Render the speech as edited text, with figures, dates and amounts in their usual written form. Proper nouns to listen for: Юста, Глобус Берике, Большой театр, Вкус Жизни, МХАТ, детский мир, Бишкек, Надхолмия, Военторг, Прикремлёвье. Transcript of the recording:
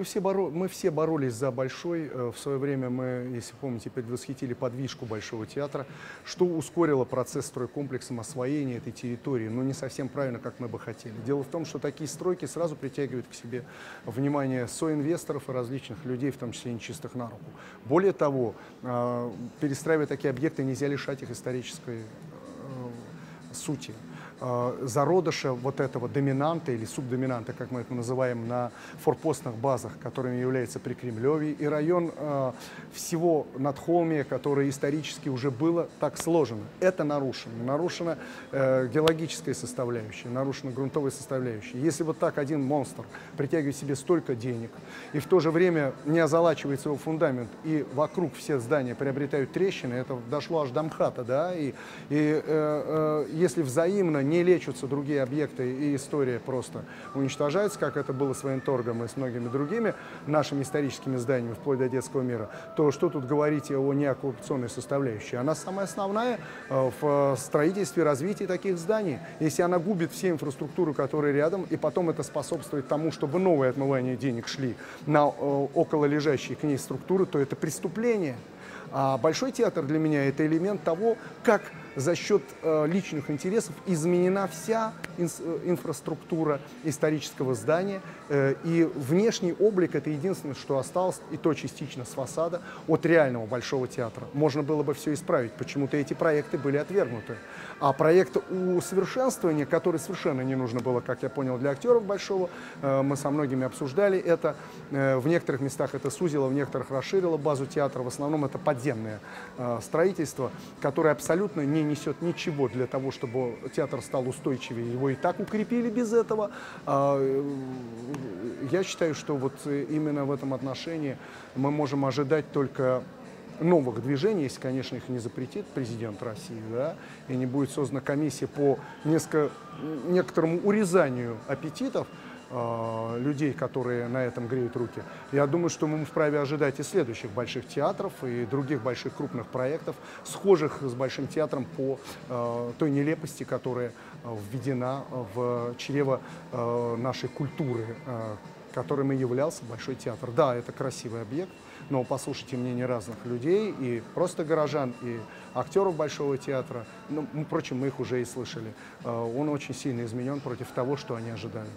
Мы все боролись за Большой. В свое время мы, если помните, предвосхитили подвижку Большого театра, что ускорило процесс стройкомплексом освоения этой территории, но не совсем правильно, как мы бы хотели. Дело в том, что такие стройки сразу притягивают к себе внимание соинвесторов и различных людей, в том числе нечистых на руку. Более того, перестраивая такие объекты, нельзя лишать их исторической сути. Зародыша вот этого доминанта или субдоминанта, как мы это называем, на форпостных базах, которыми является Прикремлёвье, и район всего Надхолмия, который исторически уже было так сложено. Это нарушено. Нарушена геологическая составляющая, нарушена грунтовая составляющая. Если вот так один монстр притягивает себе столько денег, и в то же время не озолачивается его фундамент, и вокруг все здания приобретают трещины, это дошло аж до МХАТа, да, если взаимно не лечатся другие объекты, и история просто уничтожается, как это было с Военторгом и с многими другими нашими историческими зданиями, вплоть до детского мира, то что тут говорить о неоккупационной составляющей? Она самая основная в строительстве и развитии таких зданий. Если она губит все инфраструктуры, которые рядом, и потом это способствует тому, чтобы новые отмывания денег шли на окололежащие к ней структуры, то это преступление. А Большой театр для меня – это элемент того, как за счет личных интересов изменена вся инфраструктура исторического здания, и внешний облик – это единственное, что осталось, и то частично с фасада, от реального Большого театра. Можно было бы все исправить, почему-то эти проекты были отвергнуты. А проект усовершенствования, который совершенно не нужно было, как я понял, для актеров Большого, мы со многими обсуждали это, в некоторых местах это сузило, в некоторых расширило базу театра, в основном это подземное строительство, которое абсолютно не несет ничего для того, чтобы театр стал устойчивее. Его и так укрепили без этого. Я считаю, что вот именно в этом отношении мы можем ожидать только новых движений, если, конечно, их не запретит президент России, да, и не будет создана комиссия по некоторому урезанию аппетитов людей, которые на этом греют руки. Я думаю, что мы вправе ожидать и следующих больших театров, и других больших крупных проектов, схожих с Большим театром по той нелепости, которая введена в чрево нашей культуры, которым и являлся Большой театр. Да, это красивый объект, но послушайте мнение разных людей, и просто горожан, и актеров Большого театра, ну, впрочем, мы их уже и слышали. Он очень сильно изменен против того, что они ожидали.